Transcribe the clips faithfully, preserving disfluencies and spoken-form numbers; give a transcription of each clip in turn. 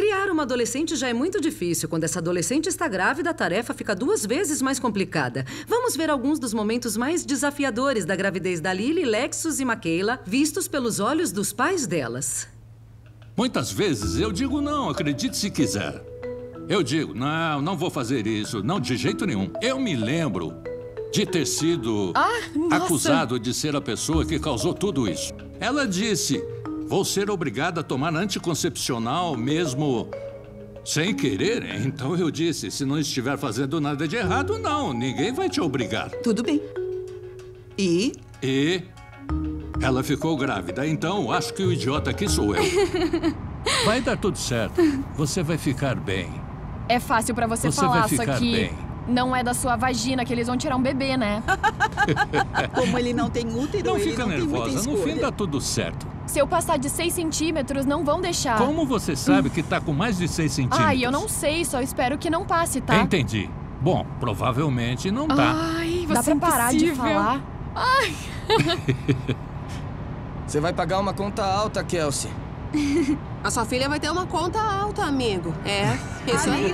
Criar uma adolescente já é muito difícil. Quando essa adolescente está grávida, a tarefa fica duas vezes mais complicada. Vamos ver alguns dos momentos mais desafiadores da gravidez da Lily, Lexus e Maquela, vistos pelos olhos dos pais delas. Muitas vezes eu digo não, acredite se quiser. Eu digo, não, não vou fazer isso, não de jeito nenhum. Eu me lembro de ter sido ah, acusado de ser a pessoa que causou tudo isso. Ela disse, vou ser obrigada a tomar anticoncepcional mesmo sem querer. Então eu disse, se não estiver fazendo nada de errado, não, ninguém vai te obrigar. Tudo bem. E? E ela ficou grávida, então acho que o idiota aqui sou eu. Vai dar tudo certo, você vai ficar bem. É fácil pra você, você falar, vai ficar só que bem. Não é da sua vagina que eles vão tirar um bebê, né? Como ele não tem útero, não ele fica não nervosa, tem no fim dá tudo certo. Se eu passar de seis centímetros, não vão deixar. Como você sabe hum. que tá com mais de seis centímetros? Ai, eu não sei, só espero que não passe, tá? Entendi. Bom, provavelmente não tá. Ai, você dá pra parar de falar? Ai. Você vai pagar uma conta alta, Kelsey. A sua filha vai ter uma conta alta, amigo. É, isso aí.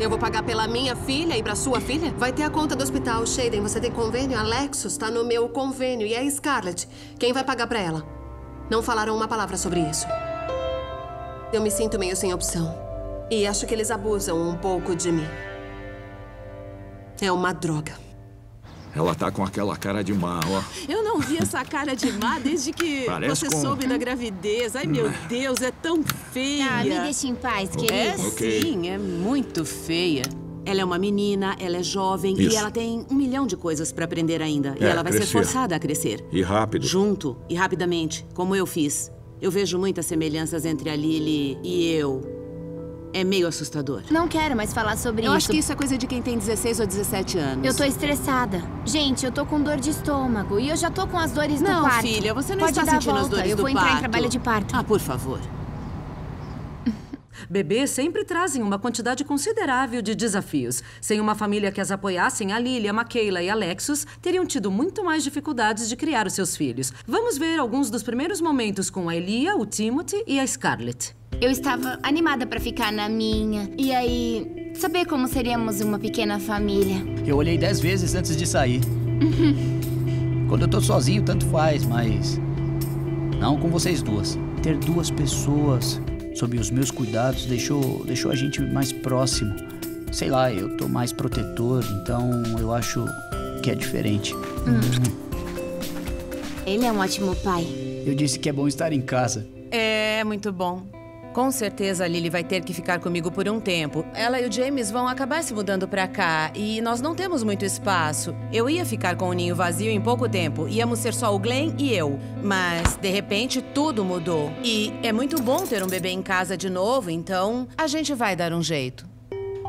Eu vou pagar pela minha filha e pra sua filha. Vai ter a conta do hospital, Sheiden. Você tem convênio? A Lexus tá no meu convênio. E a Scarlett, quem vai pagar pra ela? Não falaram uma palavra sobre isso. Eu me sinto meio sem opção. E acho que eles abusam um pouco de mim. É uma droga. Ela tá com aquela cara de má, ó. Eu não vi essa cara de má desde que Parece você com... soube da gravidez. Ai, meu Deus, é tão feia. Ah, me deixa em paz, querida. É okay. Sim, é muito feia. Ela é uma menina, ela é jovem Isso. e ela tem um milhão de coisas pra aprender ainda. É, e ela vai crescer. ser forçada a crescer. E rápido. Junto e rapidamente, como eu fiz. Eu vejo muitas semelhanças entre a Lily e eu. É meio assustador. Não quero mais falar sobre isso. Eu acho que isso é coisa de quem tem dezesseis ou dezessete anos. Eu tô estressada. Gente, eu tô com dor de estômago e eu já tô com as dores do parto. Não, filha, você não está sentindo as dores do parto. Eu vou entrar em trabalho de parto. Ah, por favor. Bebês sempre trazem uma quantidade considerável de desafios. Sem uma família que as apoiassem, a Lily, a Maquela e a Lexus teriam tido muito mais dificuldades de criar os seus filhos. Vamos ver alguns dos primeiros momentos com a Aaliyah, o Timothy e a Scarlett. Eu estava animada pra ficar na minha. E aí, saber como seríamos uma pequena família. Eu olhei dez vezes antes de sair. Uhum. Quando eu tô sozinho, tanto faz, mas... não com vocês duas. Ter duas pessoas sob os meus cuidados deixou, deixou a gente mais próximo. Sei lá, eu tô mais protetor, então eu acho que é diferente. Uhum. Ele é um ótimo pai. Eu disse que é bom estar em casa. É, muito bom. Com certeza a Lily vai ter que ficar comigo por um tempo. Ela e o James vão acabar se mudando pra cá e nós não temos muito espaço. Eu ia ficar com o ninho vazio em pouco tempo. Íamos ser só o Glenn e eu. Mas, de repente, tudo mudou. E é muito bom ter um bebê em casa de novo, então a gente vai dar um jeito.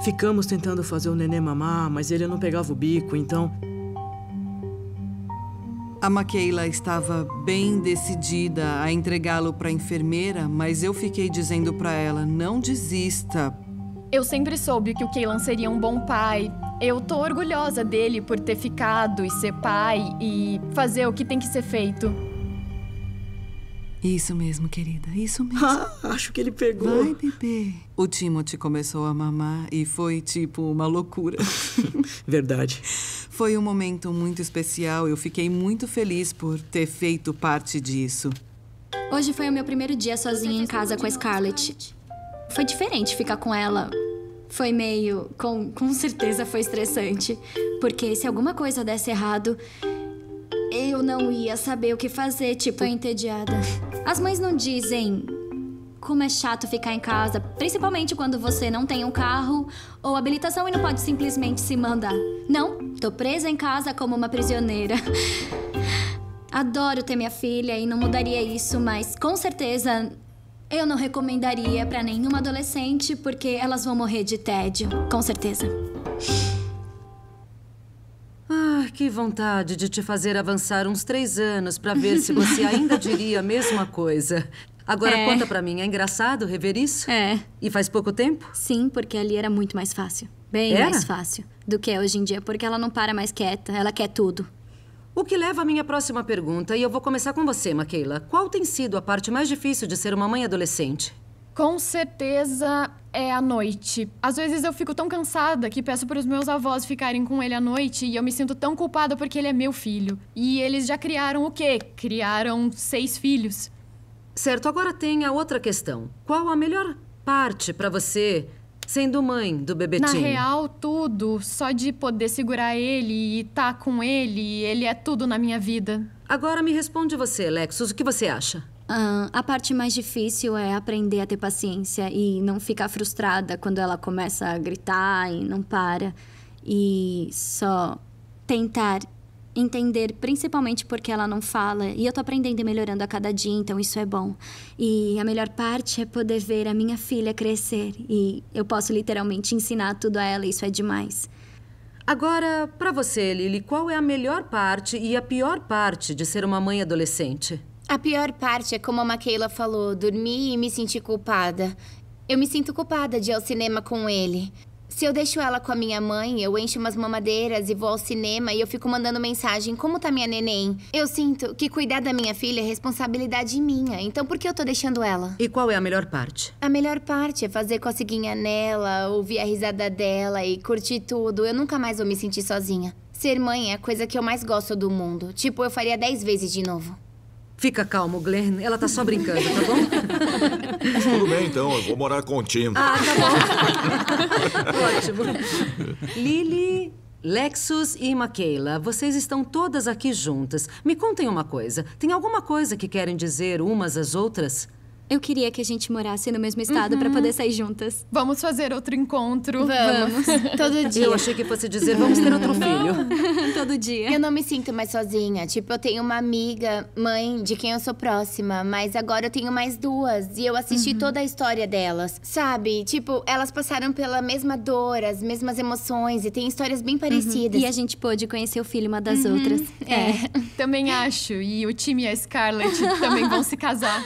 Ficamos tentando fazer o neném mamar, mas ele não pegava o bico, então... A Maquela estava bem decidida a entregá-lo para a enfermeira, mas eu fiquei dizendo para ela, não desista. Eu sempre soube que o Kaylan seria um bom pai. Eu tô orgulhosa dele por ter ficado e ser pai e fazer o que tem que ser feito. Isso mesmo, querida, isso mesmo. Ah, acho que ele pegou. Vai, bebê. O Timothy começou a mamar e foi tipo uma loucura. Verdade. Foi um momento muito especial. Eu fiquei muito feliz por ter feito parte disso. Hoje foi o meu primeiro dia sozinha em casa com a Scarlett. Foi diferente ficar com ela. Foi meio... Com, com certeza foi estressante. Porque se alguma coisa desse errado... eu não ia saber o que fazer, tipo... Tô entediada. As mães não dizem como é chato ficar em casa, principalmente quando você não tem um carro ou habilitação e não pode simplesmente se mandar. Não, tô presa em casa como uma prisioneira. Adoro ter minha filha e não mudaria isso, mas com certeza eu não recomendaria pra nenhuma adolescente porque elas vão morrer de tédio, com certeza. Ah, que vontade de te fazer avançar uns três anos pra ver se você ainda diria a mesma coisa. Agora é. Conta pra mim, é engraçado rever isso? É. E faz pouco tempo? Sim, porque ali era muito mais fácil. Bem era? mais fácil do que é hoje em dia, porque ela não para mais quieta, ela quer tudo. O que leva à minha próxima pergunta, e eu vou começar com você, Maquela. Qual tem sido a parte mais difícil de ser uma mãe adolescente? Com certeza é à noite. Às vezes eu fico tão cansada que peço para os meus avós ficarem com ele à noite e eu me sinto tão culpada porque ele é meu filho. E eles já criaram o quê? Criaram seis filhos. Certo, agora tem a outra questão. Qual a melhor parte para você, sendo mãe do bebetinho? Na real, tudo. Só de poder segurar ele e estar tá com ele, ele é tudo na minha vida. Agora me responde você, Lexus, o que você acha? Ah, a parte mais difícil é aprender a ter paciência e não ficar frustrada quando ela começa a gritar e não para. E só tentar entender, principalmente porque ela não fala. E eu tô aprendendo e melhorando a cada dia, então isso é bom. E a melhor parte é poder ver a minha filha crescer. E eu posso literalmente ensinar tudo a ela, isso é demais. Agora, pra você, Lily, qual é a melhor parte e a pior parte de ser uma mãe adolescente? A pior parte é, como a Maquela falou, dormir e me sentir culpada. Eu me sinto culpada de ir ao cinema com ele. Se eu deixo ela com a minha mãe, eu encho umas mamadeiras e vou ao cinema e eu fico mandando mensagem, como tá minha neném? Eu sinto que cuidar da minha filha é responsabilidade minha, então por que eu tô deixando ela? E qual é a melhor parte? A melhor parte é fazer coceguinha nela, ouvir a risada dela e curtir tudo. Eu nunca mais vou me sentir sozinha. Ser mãe é a coisa que eu mais gosto do mundo. Tipo, eu faria dez vezes de novo. Fica calmo, Glenn. Ela tá só brincando, tá bom? Tudo bem, então. Eu vou morar contigo. Ah, tá bom. Ótimo. Lily, Lexus e Maquela, vocês estão todas aqui juntas. Me contem uma coisa. Tem alguma coisa que querem dizer umas às outras? Eu queria que a gente morasse no mesmo estado uhum. pra poder sair juntas. Vamos fazer outro encontro. Vamos. Todo dia. Eu achei que fosse dizer, vamos ter outro filho. Todo dia. Eu não me sinto mais sozinha. Tipo, eu tenho uma amiga, mãe, de quem eu sou próxima. Mas agora eu tenho mais duas. E eu assisti uhum. toda a história delas. Sabe? Tipo, elas passaram pela mesma dor, as mesmas emoções. E tem histórias bem parecidas. Uhum. E a gente pôde conhecer o filho uma das uhum. outras. É. é. Também acho. E o Tim e a Scarlett também vão se casar.